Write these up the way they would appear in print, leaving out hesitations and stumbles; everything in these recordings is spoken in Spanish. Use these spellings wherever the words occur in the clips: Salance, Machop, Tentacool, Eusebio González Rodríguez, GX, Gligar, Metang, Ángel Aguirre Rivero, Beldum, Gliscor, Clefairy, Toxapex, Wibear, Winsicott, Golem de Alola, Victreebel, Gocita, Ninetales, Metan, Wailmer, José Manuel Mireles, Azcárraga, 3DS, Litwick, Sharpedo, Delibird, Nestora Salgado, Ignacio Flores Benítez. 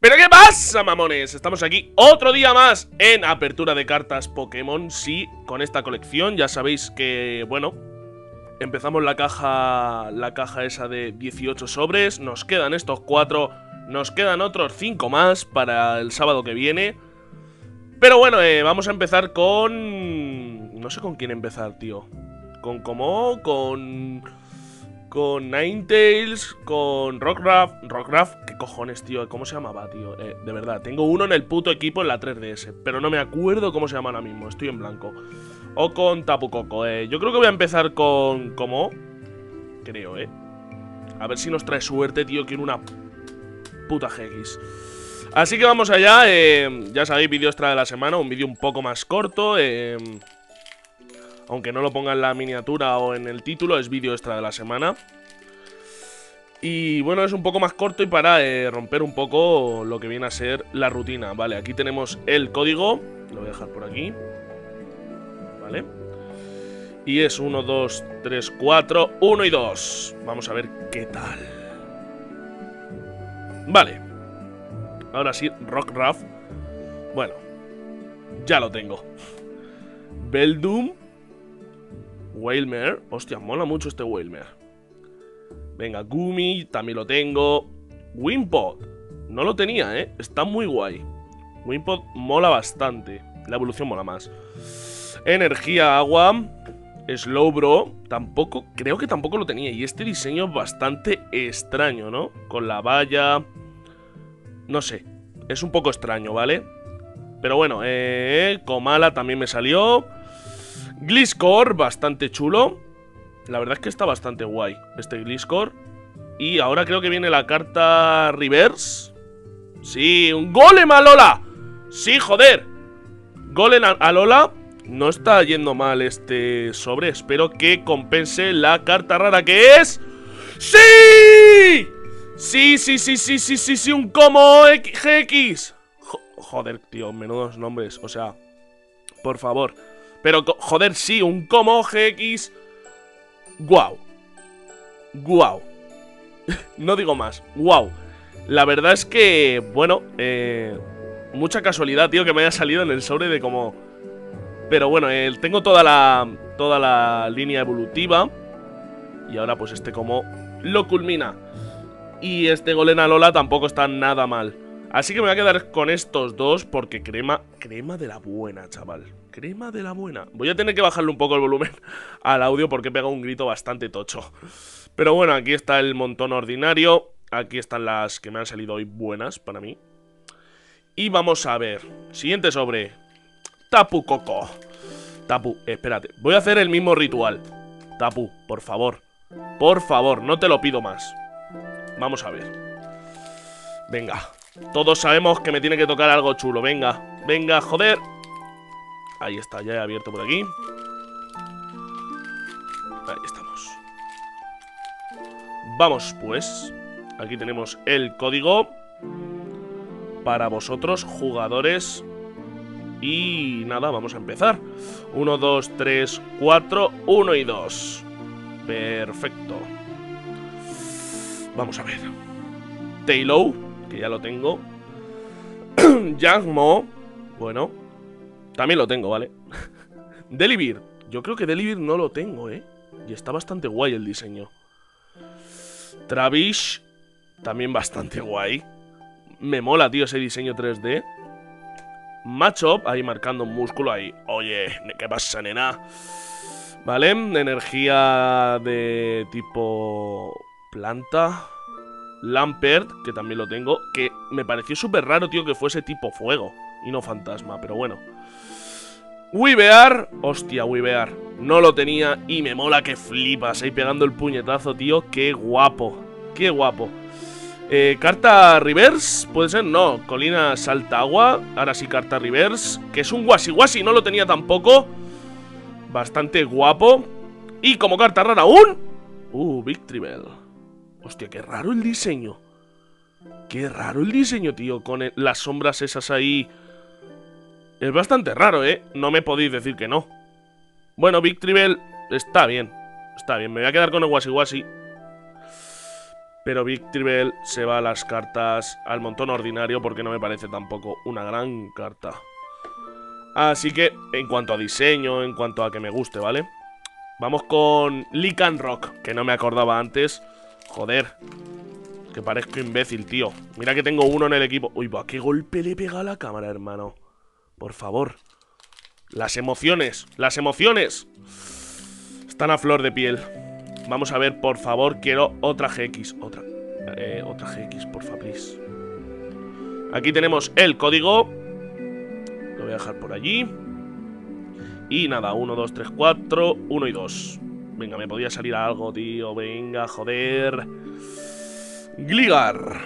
¿Pero qué pasa, mamones? Estamos aquí otro día más en Apertura de Cartas Pokémon. Sí, con esta colección, ya sabéis que, bueno, empezamos la caja esa de 18 sobres. Nos quedan estos 4, nos quedan otros 5 más para el sábado que viene. Pero bueno, vamos a empezar con... No sé con quién empezar, tío. Con Kommo, con Ninetales, con Rockruff, ¿qué cojones, tío? ¿Cómo se llamaba, tío? De verdad, tengo uno en el puto equipo en la 3DS, pero no me acuerdo cómo se llama ahora mismo, estoy en blanco. O con Tapu Coco, yo creo que voy a empezar con Kommo, creo, a ver si nos trae suerte, tío, que en una puta GX. Así que vamos allá, ya sabéis, vídeo extra de la semana, un vídeo un poco más corto, aunque no lo ponga en la miniatura o en el título, es vídeo extra de la semana. Y bueno, es un poco más corto y para romper un poco lo que viene a ser la rutina. Vale, aquí tenemos el código. Lo voy a dejar por aquí. Vale. Y es 1, 2, 3, 4, 1 y 2. Vamos a ver qué tal. Vale. Ahora sí, Rockruff. Bueno, ya lo tengo. Beldum. Wailmer, hostia, mola mucho este Wailmer. Venga, Gumi, también lo tengo. Wimpod, no lo tenía, está muy guay. Wimpod mola bastante. La evolución mola más. Energía, agua. Slowbro, tampoco, creo que tampoco lo tenía. Y este diseño es bastante extraño, ¿no? Con la valla. No sé, es un poco extraño, ¿vale? Pero bueno, Comala también me salió. Gliscor, bastante chulo. La verdad es que está bastante guay este Gliscor. Y ahora creo que viene la carta reverse. Sí, un Golem Alola. Sí, joder. Golem Alola. No está yendo mal este sobre. Espero que compense la carta rara que es... ¡Sí! Sí, un Kommo GX. Joder, tío, menudos nombres. O sea, por favor. Pero, joder, sí, un Kommo GX. ¡Guau! ¡Guau! No digo más, ¡guau! La verdad es que, bueno, mucha casualidad, tío, que me haya salido en el sobre de como... Pero bueno, tengo toda la línea evolutiva. Y ahora pues este Kommo lo culmina. Y este Golem Alola tampoco está nada mal. Así que me voy a quedar con estos dos porque crema de la buena, chaval. Crema de la buena. Voy a tener que bajarle un poco el volumen al audio porque he pegado un grito bastante tocho. Pero bueno, aquí está el montón ordinario. Aquí están las que me han salido hoy buenas para mí. Y vamos a ver. Siguiente sobre. Tapu Coco. Tapu, espérate. Voy a hacer el mismo ritual. Tapu, por favor. Por favor, no te lo pido más. Vamos a ver. Venga. Todos sabemos que me tiene que tocar algo chulo. Venga, venga, joder. Ahí está, ya he abierto por aquí. Ahí estamos. Vamos pues. Aquí tenemos el código para vosotros, jugadores. Y nada, vamos a empezar. 1, 2, 3, 4, 1 y 2. Perfecto. Vamos a ver. Taillow, que ya lo tengo. Jangmo, bueno, también lo tengo, ¿vale? Delibird, yo creo que Delibird no lo tengo, y está bastante guay el diseño. Travis, también bastante guay. Me mola, tío, ese diseño 3D. Machop, ahí marcando un músculo ahí. Oye, ¿qué pasa, nena? Vale, energía de tipo planta. Lampert, que también lo tengo. Que me pareció súper raro, tío, que fuese tipo fuego y no fantasma, pero bueno. Wibear. Hostia, Wibear, no lo tenía. Y me mola que flipas ahí pegando el puñetazo, tío, qué guapo. Qué guapo. Carta reverse, ¿puede ser? No, colina salta agua. Ahora sí, carta reverse, que es un Washi. Washi no lo tenía tampoco. Bastante guapo. Y como carta rara un... Victreebel. Hostia, qué raro el diseño. Qué raro el diseño, tío. Con las sombras esas ahí. Es bastante raro, no me podéis decir que no. Bueno, Victreebel está bien. Está bien, me voy a quedar con el Washi Washi. Pero Victreebel se va a las cartas al montón ordinario porque no me parece tampoco una gran carta. Así que, en cuanto a diseño, en cuanto a que me guste, ¿vale? Vamos con Lycanroc, que no me acordaba antes. Joder, que parezco imbécil, tío. Mira que tengo uno en el equipo. Uy, va, qué golpe le pega a la cámara, hermano. Por favor. Las emociones, las emociones. Están a flor de piel. Vamos a ver, por favor, quiero otra GX. Otra GX, porfa, please. Aquí tenemos el código. Lo voy a dejar por allí. Y nada, 1, 2, 3, 4, 1 y 2. Venga, me podía salir algo, tío. Venga, joder. Gligar.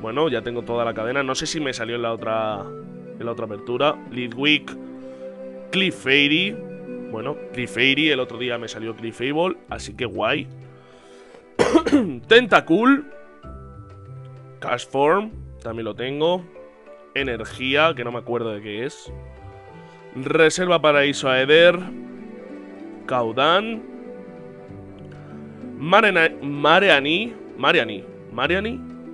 Bueno, ya tengo toda la cadena. No sé si me salió en la otra apertura. Litwick. Clefairy. Bueno, Clefairy, el otro día me salió Clefable, así que guay. Tentacool. Cashform, también lo tengo. Energía, que no me acuerdo de qué es. Reserva para Isoaether. Caudan. Mariani.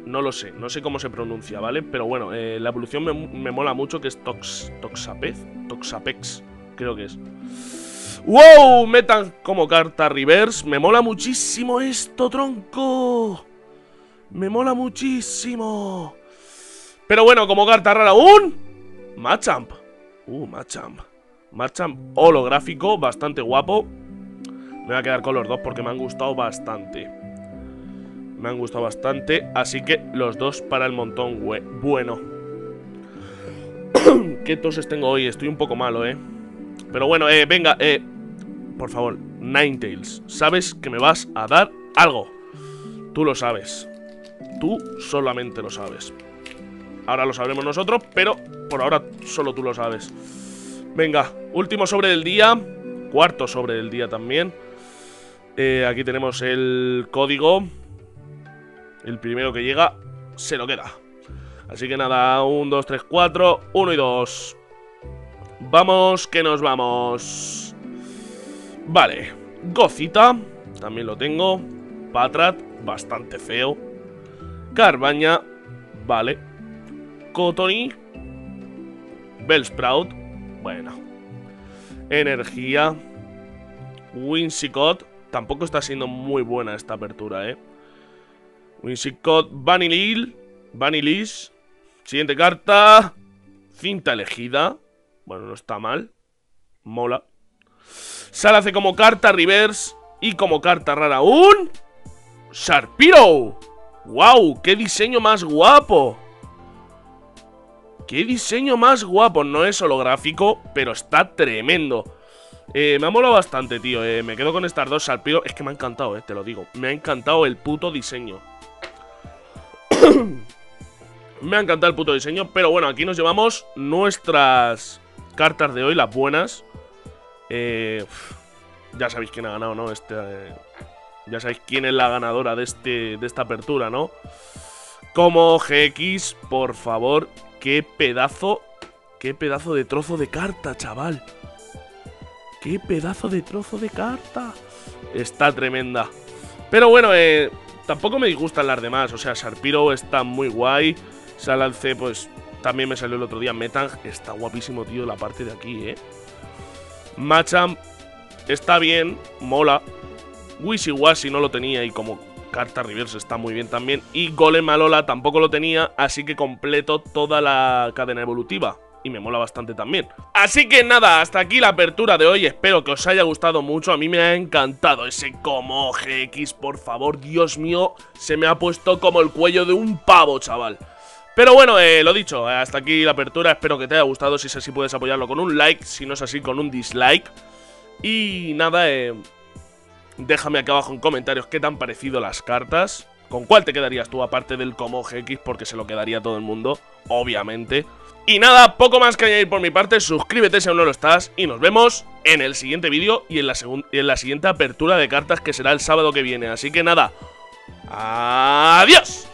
No lo sé, no sé cómo se pronuncia, ¿vale? Pero bueno, la evolución me mola mucho, que es Toxapex, creo que es. ¡Wow! Metan como carta reverse. Me mola muchísimo esto, tronco. Me mola muchísimo. Pero bueno, como carta rara aún. Machamp. Machamp. Machamp holográfico, bastante guapo. Me voy a quedar con los dos porque me han gustado bastante. Me han gustado bastante. Así que los dos para el montón, güey. Bueno. ¿Qué toses tengo hoy? Estoy un poco malo, eh. Pero bueno, venga, por favor, Ninetales, sabes que me vas a dar algo. Tú lo sabes. Tú solamente lo sabes. Ahora lo sabremos nosotros, pero por ahora solo tú lo sabes. Venga, último sobre del día. Cuarto sobre del día también. Aquí tenemos el código. El primero que llega se lo queda. Así que nada, 1, 2, 3, 4, 1 y 2. Vamos, que nos vamos. Vale, Gocita, también lo tengo. Patrat, bastante feo. Carbaña, vale. Cotony. Bellsprout, bueno. Energía. Winsicott, tampoco está siendo muy buena esta apertura, Winsicott, Vanillish. Siguiente carta. Cinta elegida. Bueno, no está mal. Mola. Sale hace como carta reverse. Y como carta rara un Sharpedo. ¡Wow! ¡Qué diseño más guapo! ¡Qué diseño más guapo! No es holográfico, pero está tremendo. Me ha molado bastante, tío. Me quedo con estas dos. Sharpedo. Es que me ha encantado, te lo digo. Me ha encantado el puto diseño. Me ha encantado el puto diseño. Pero bueno, aquí nos llevamos nuestras cartas de hoy, las buenas. Ya sabéis quién ha ganado, ¿no? Ya sabéis quién es la ganadora de esta apertura, ¿no? Kommo, GX, por favor. Qué pedazo de trozo de carta, chaval. Qué pedazo de trozo de carta. Está tremenda. Pero bueno, tampoco me disgustan las demás. O sea, Sharpedo está muy guay. Salance, pues también me salió el otro día. Metang está guapísimo, tío, la parte de aquí, Machamp está bien, mola. Washi no lo tenía y como carta reverse está muy bien también. Y Golem de Alola tampoco lo tenía, así que completo toda la cadena evolutiva. Y me mola bastante también. Así que nada, hasta aquí la apertura de hoy. Espero que os haya gustado mucho. A mí me ha encantado ese Kommo GX, por favor. Dios mío, se me ha puesto como el cuello de un pavo, chaval. Pero bueno, lo dicho, hasta aquí la apertura. Espero que te haya gustado. Si es así, puedes apoyarlo con un like. Si no es así, con un dislike. Y nada, déjame aquí abajo en comentarios qué te han parecido las cartas. ¿Con cuál te quedarías tú aparte del Kommo GX? Porque se lo quedaría todo el mundo, obviamente. Y nada, poco más que añadir por mi parte. Suscríbete si aún no lo estás y nos vemos en el siguiente vídeo y en la siguiente apertura de cartas que será el sábado que viene. Así que nada, adiós.